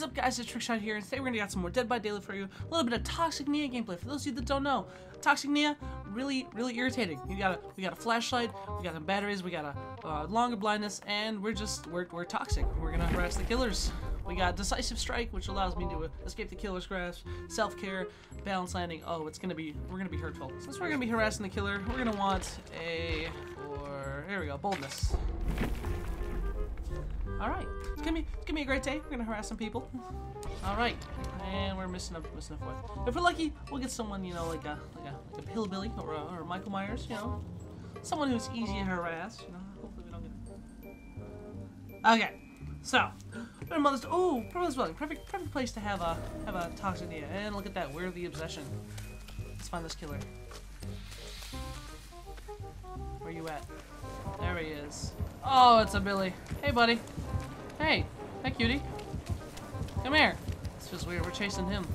is up, guys? It's Trickshot here, and today we're gonna get some more Dead by Daylight for you. A little bit of toxic Nea gameplay for those of you that don't know. Toxic Nea, really irritating. We got a flashlight, we got some batteries, we got a longer blindness, and we're toxic. We're gonna harass the killers. We got decisive strike, which allows me to escape the killer's grasp. Self-care, balance landing. Oh, we're gonna be hurtful. Since we're gonna be harassing the killer, we're gonna want here we go, boldness. Alright, it's gonna be a great day. We're gonna harass some people. Alright, and we're missing a fourth. If we're lucky, we'll get someone, you know, like a hillbilly or a Michael Myers, you know, someone who's easy to harass. You know, hopefully we don't get. Okay, so Brother's Dwelling, perfect place to have a toxic Nea. And look at that, we're the obsession. Let's find this killer. Where you at? There he is. Oh, it's a Billy. Hey, buddy. Hey. Hey, cutie. Come here. It's just weird. We're chasing him.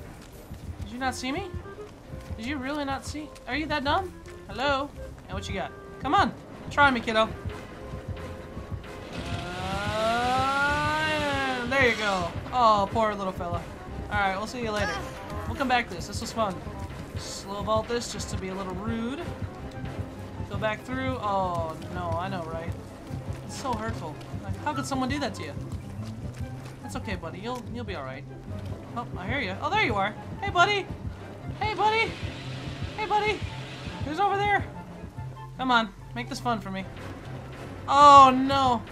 Did you not see me? Did you really not see? Are you that dumb? Hello? And what you got? Come on. Try me, kiddo. There you go. Oh, poor little fella. Alright, we'll see you later. We'll come back to this. This was fun. Slow vault this just to be a little rude. Go back through. Oh, no. I know, right? It's so hurtful. Like, how could someone do that to you? That's okay, buddy. You'll be all right. Oh, I hear you. Oh, there you are. Hey, buddy. Hey, buddy. Hey, buddy. Who's over there? Come on, make this fun for me. Oh no.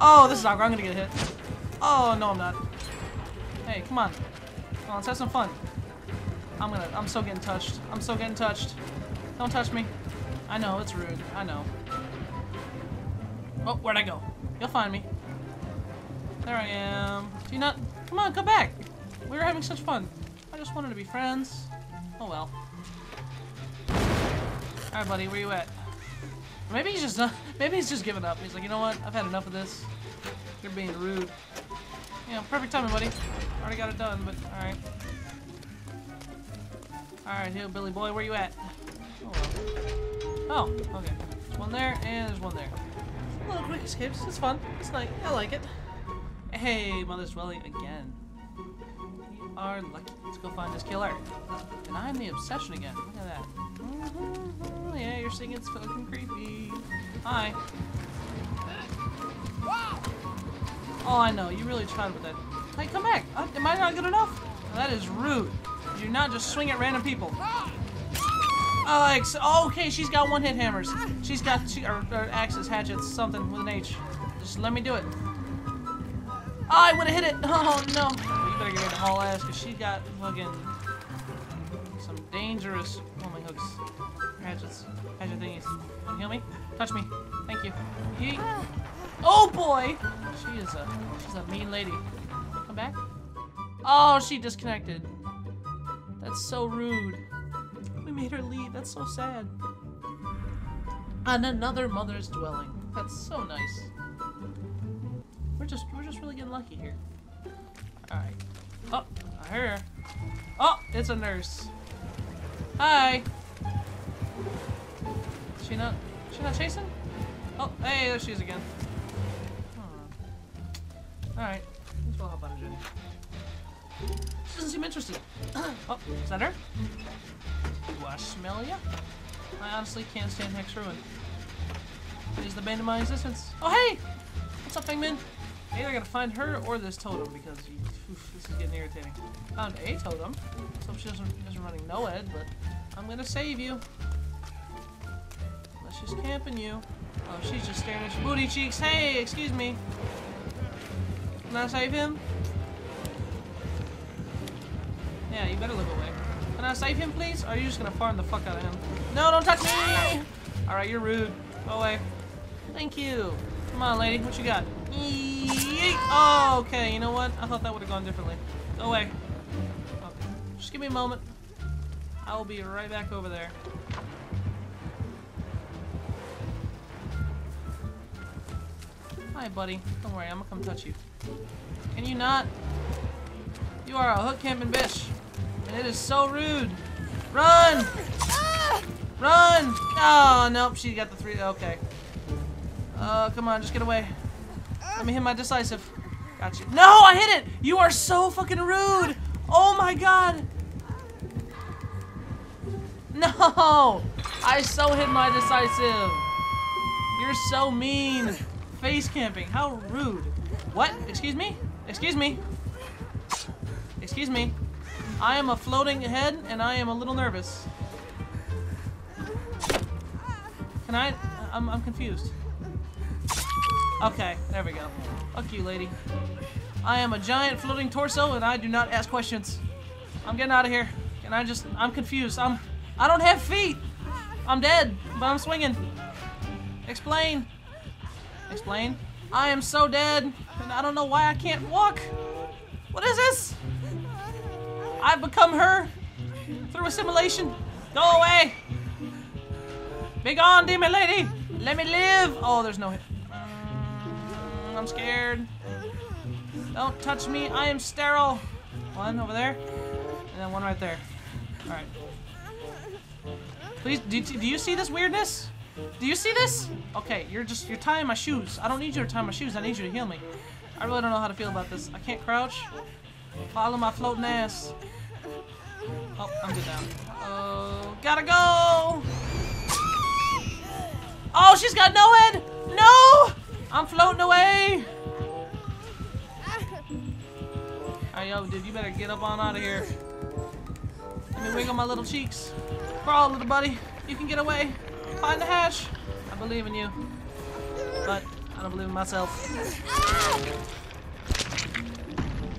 Oh, this is awkward. I'm gonna get hit. Oh no, I'm not. Hey, come on. Come on, let's have some fun. I'm so getting touched. I'm so getting touched. Don't touch me. I know it's rude. I know. Oh, where'd I go? You'll find me. There I am. Do you not? Come on, come back. We were having such fun. I just wanted to be friends. Oh well. Alright, buddy, where you at? Maybe he's just not. Maybe he's just giving up. He's like, you know what? I've had enough of this. You're being rude. Yeah, perfect timing, buddy. Already got it done, but alright. Alright, here, Billy boy, where you at? Oh, well. Oh, okay. There's one there, and there's one there. Little quick escapes. It's fun. It's nice. I like it. Hey, Mother's Dwelling again. We are lucky. Let's go find this killer. And I'm the obsession again. Look at that. Mm-hmm. Yeah, you're seeing it's fucking creepy. Hi. Oh, I know. You really tried with that. Hey, come back. Am I not good enough? That is rude. You do not just swing at random people. Oh, okay, she's got one-hit hammers. She's got or axes, hatchets, something with an H. Just let me do it. Oh, I would have hit it. Oh, no. Well, you better get her to haul ass, because she got fucking some dangerous homing hooks. Hatchets. Hatchet thingies. Can you heal me? Touch me. Thank you. Yeet. Oh, boy. She's a mean lady. Come back. Oh, she disconnected. That's so rude. We made her leave. That's so sad. And another Mother's Dwelling. That's so nice. We're just really getting lucky here. All right. Oh, I hear her. Oh, it's a nurse. Hi. Is she not chasing? Oh, hey, there she is again. All right. Let's go hop on a journey. She doesn't seem interested. Oh, is that her? Do I smell ya? I honestly can't stand Hex Ruin. It is the bane of my existence. Oh, hey! What's up, Fangman? I either gotta find her or this totem, because oof, this is getting irritating. Found a totem. So she isn't running no-ed, but I'm gonna save you. Unless she's camping you. Oh, she's just staring at your booty cheeks. Hey, excuse me. Can I save him? Yeah, you better look away. Can I save him, please? Or are you just gonna farm the fuck out of him? No, don't touch me! Alright, you're rude. Go away. Thank you. Come on, lady. What you got? Oh, okay. You know what? I thought that would have gone differently. Go away. Okay. Just give me a moment. I will be right back over there. Hi, buddy. Don't worry. I'm gonna come touch you. Can you not? You are a hook camping bitch. And it is so rude. Run! Run! Oh, nope. She got the three. Okay. Come on. Just get away. Let me hit my decisive. Got you. No, I hit it! You are so fucking rude! Oh my god! No! I so hit my decisive! You're so mean! Face camping, how rude! What? Excuse me? Excuse me? Excuse me? I am a floating head and I am a little nervous. Can I? I'm confused. Okay, there we go. Fuck you, lady. I am a giant floating torso and I do not ask questions. I'm getting out of here. Can I just? I'm confused. I don't have feet! I'm dead, but I'm swinging. Explain. Explain. I am so dead, and I don't know why I can't walk. What is this? I've become her through assimilation. Go away. Be gone, demon lady. Let me live. Oh, there's no hit. I'm scared. Don't touch me. I am sterile. One over there, and then one right there. All right. Please, do you see this weirdness? Do you see this? Okay, you're tying my shoes. I don't need you to tie my shoes. I need you to heal me. I really don't know how to feel about this. I can't crouch. Follow my floating ass. Oh, I'm good down. Oh, gotta go. Oh, she's got no head. No, I'm floating away. Alright, yo, dude, you better get up on out of here. Let me wiggle my little cheeks. Crawl, little buddy. You can get away. Find the hatch. I believe in you, but I don't believe in myself.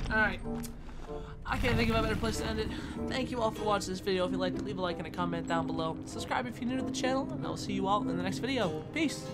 Alright, I can't think of a better place to end it. Thank you all for watching this video. If you liked it, leave a like and a comment down below. Subscribe if you're new to the channel, and I will see you all in the next video. Peace!